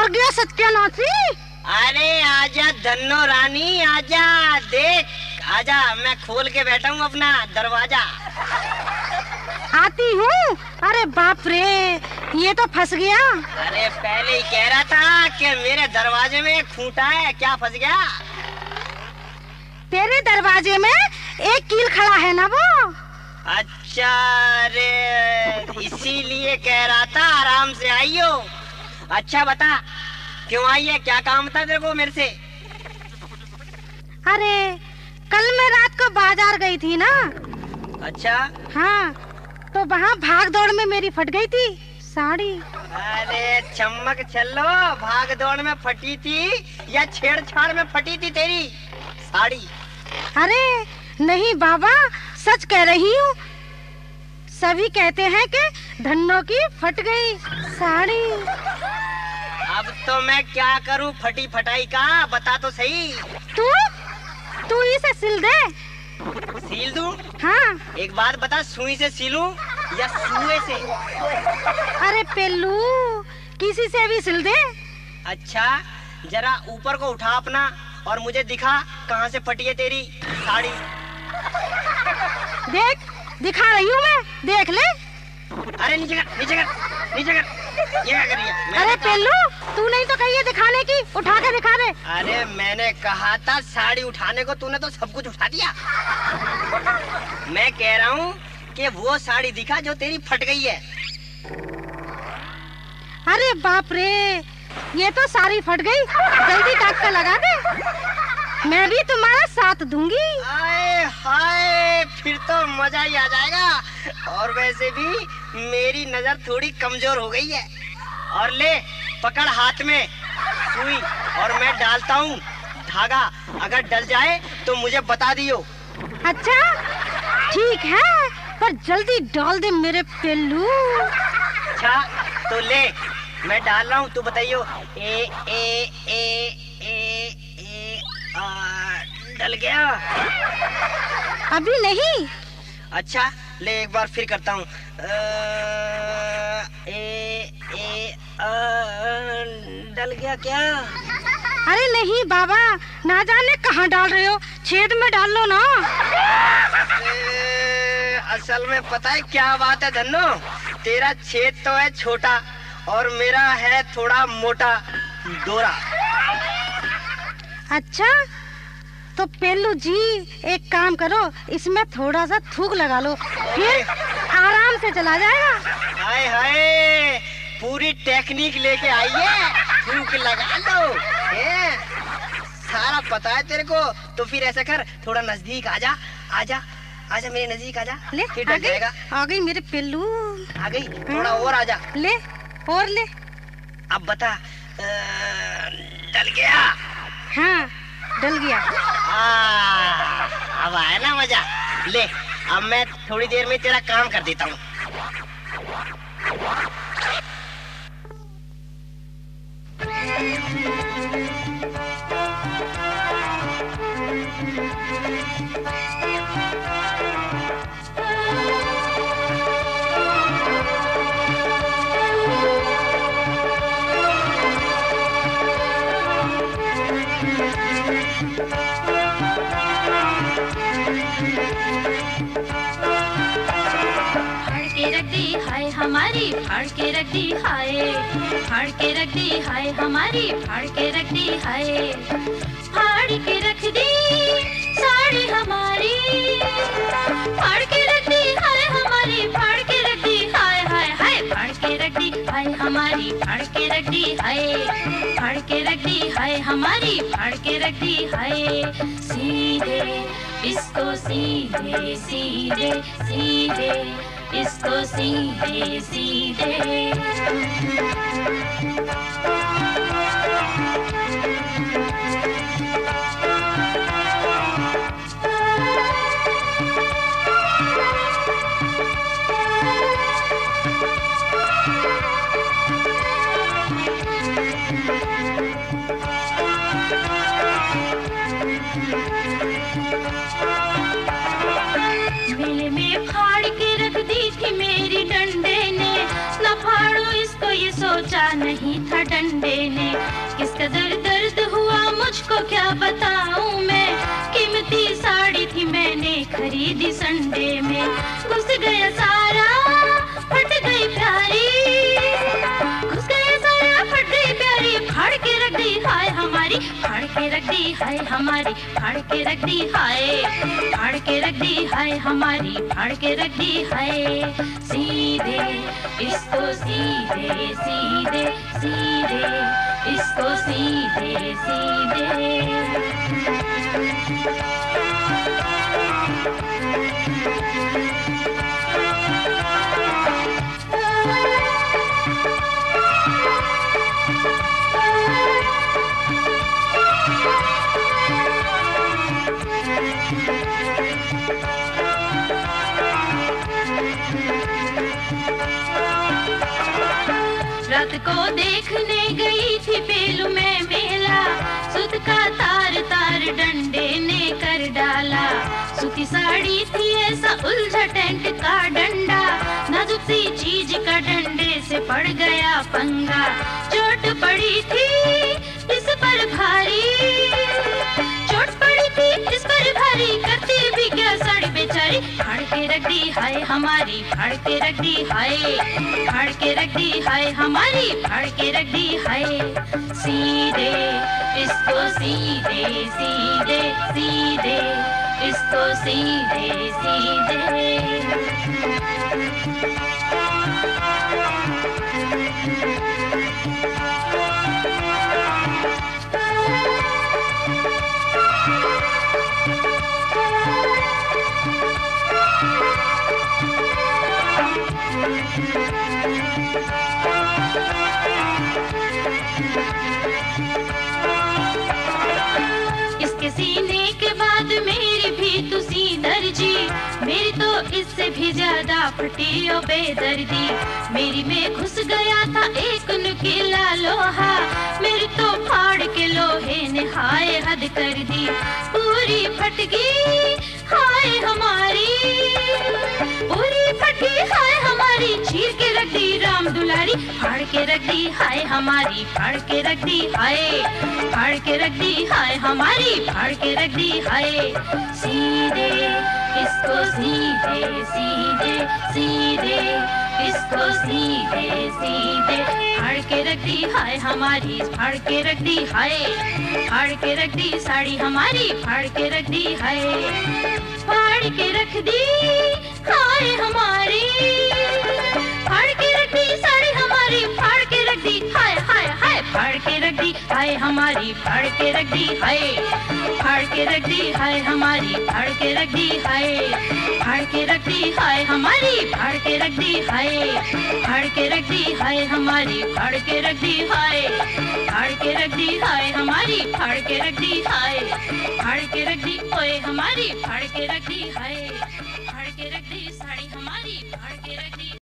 मर गया सत्यानाशी। अरे आजा धन्नो रानी, आजा देख, आजा मैं खोल के बैठा हूँ अपना दरवाजा। आती हूँ। अरे बाप रे, ये तो फंस गया। अरे पहले ही कह रहा था कि मेरे दरवाजे में खूंटा है, क्या फंस गया? तेरे दरवाजे में एक कील खड़ा है ना वो। अच्छा, अरे इसीलिए कह रहा था आराम से आइयो। अच्छा बता क्यों आई है, क्या काम था तेरे को मेरे से? अरे कल मैं रात को बाजार गई थी ना। अच्छा। हाँ, तो वहाँ भाग दौड़ में मेरी फट गई थी साड़ी। अरे चमक चलो, भाग दौड़ में फटी थी या छेड़छाड़ में फटी थी तेरी साड़ी? अरे नहीं बाबा, सच कह रही हूँ। सभी कहते हैं कि धन्नो की फट गई साड़ी। अब तो मैं क्या करूँ फटी फटाई का, बता तो सही। तू इसे सिल दे। सील दूं? हाँ। एक बात बता, सुई से सिलूं या सुए से? अरे पेलू, किसी से भी सिल दे। अच्छा, जरा ऊपर को उठा अपना और मुझे दिखा कहाँ से फटी है तेरी साड़ी। देख, दिखा रही हूँ मैं, देख ले। अरे नीचे कर, नीचे कर, नीचे कर। ये क्या कर रही है? अरे पेलू, तू नहीं तो कही है दिखाने की, उठा के दिखा दे। अरे मैंने कहा था साड़ी उठाने को, तूने तो सब कुछ उठा दिया। मैं कह रहा हूँ कि वो साड़ी दिखा जो तेरी फट गई है। अरे बाप रे, ये तो साड़ी फट गई, जल्दी टाका लगा दे, मैं भी तुम्हारा साथ दूंगी। आए हाय, फिर तो मजा ही आ जाएगा। और वैसे भी मेरी नजर थोड़ी कमजोर हो गई है। और ले पकड़ हाथ में सुई, और मैं डालता हूँ धागा, अगर डल जाए तो मुझे बता दियो। अच्छा ठीक है, पर जल्दी डाल दे मेरे पिल्लू। अच्छा तो ले, मैं डाल रहा हूँ, तू बताइयो। ए ए ए ए ए आ, डल गया। अभी नहीं। अच्छा ले, एक बार फिर करता हूँ। डल गया क्या? अरे नहीं बाबा, ना जाने कहाँ डाल रहे हो, छेद में डाल लो ना। असल में पता है क्या बात है धन्नो, तेरा छेद तो है छोटा और मेरा है थोड़ा मोटा डोरा। अच्छा तो पेलू जी, एक काम करो, इसमें थोड़ा सा थूक लगा लो, फिर आराम से चला जाएगा। हाय हाय, पूरी टेक्निक लेके आई है, थूक लगा लो, सारा पता है तेरे को। तो फिर ऐसा कर, थोड़ा नजदीक आजा, आजा आजा मेरे नजदीक आजा, ले फिर डर जाएगा। आ गई मेरे पिल्लू, आ गई। थोड़ा और आजा, ले और ले। अब बता, डल गया? हाँ डल गया। अब आया ना मजा। ले अब मैं थोड़ी देर में तेरा काम कर देता हूँ। हमारी फाड़ के रख दी हाय, फाड़ के रख दी हाय, हमारी फाड़ के रख दी हाय, फाड़ के रख दी साड़ी हमारी, फाड़ के रख दी हाय हमारी, फाड़ के रख दी हाय हाय हाय, फाड़ के रख दी हाय हमारी, फाड़ के रख दी हाय, फाड़ के रख दी हाय हमारी, फाड़ के रख दी हाय। सीधे इसको सीधे सीधे सीधे, इसको सीधे सीधे, मेले में फाड़ के रख दी थी मेरी डंडे ने, ना फाड़ो इसको ये। सोचा नहीं था डंडे ने, किस कदर दर्द हुआ मुझको क्या बताऊं मैं। कीमती साड़ी थी मैंने खरीदी संडे में, घुस गया सारा फट गई प्यारी, घुस गया सारा फट गई प्यारी। फाड़ के रख दी हाय हमारी, फाड़ के रख दी हाय हमारी, फाड़ के रख दी हाय, फाड़ के रख दी हाय हमारी, फाड़ के रख दी हाय। सीधे इसको सीधे सीधे सीधे, इसको सीधे सीधे। रात को देखने गई थी बेलू में मेला, सूत का तार तार डंडे ने कर डाला। सूती साड़ी थी ऐसा उलझा टेंट का डंडा, नाजुक सी चीज का डंडे से पड़ गया पंगा। चोट पड़ी थी इस पर भारी, चोट पड़ी थी इस पर भारी, करती भी क्या साड़ी बेचारी। फाड़ के रख दी हाय हमारी, फाड़ के रख दी हाय, फाड़ के रख दी हाय हमारी, फाड़ के रख दी हाय। सीधे इसको सीधे सीधे सीधे, इसको सीधे सीधे। इसके सीने के बाद मेरी भी तुसी दर्जी, मेरी तो इससे भी ज्यादा फटी ओ बेदर्दी। मेरी में घुस गया था एक नुकीला लोहा, मेरी तो फाड़ के लोहे ने हाय हद कर दी। पूरी फट गई हाय हमारी, पूरी फट गई हाय हमारी, चीर के रख दी राम दुलारी। फाड़ के रख दी हाय हमारी, फाड़ के रख दी हाय, फाड़ के रख दी हाय हमारी, फाड़ के रख दी हाय। सीधे इसको सीधे सीधे सीधे, इसको सीधे सीधे। फाड़ के रख दी हाय हमारी, फाड़ के रख दी हाय, फाड़ के रख दी साड़ी हमारी, फाड़ के रख दी हाय, फाड़ के रख दी हाय हमारी, फाड़ के रख दी साड़ी हमारी, फाड़ के रख दी हाय हाय हाय। फाड़ के रख दी हाय हमारी, फाड़ के रख दी हाय, फाड़ के रख दी हाय हमारी, फाड़ के रख दी हाय, फाड़ के रख दी हाय हमारी, फाड़ के रख दी हाय, फाड़ के रख दी हाय हमारी, फाड़ के रख दी हाय, फाड़ के रख दी हाय हमारी, फाड़ के रख दी हाय, फाड़ के रख दी ओए हमारी, फाड़ के रख दी हाय।